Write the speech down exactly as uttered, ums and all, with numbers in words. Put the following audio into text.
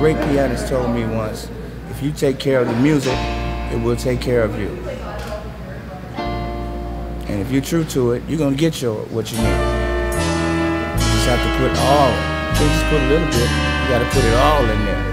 great pianist told me once, if you take care of the music, it will take care of you. And if you're true to it, you're going to get your what you need. You just have to put all, just put a little bit, you got to put it all in there.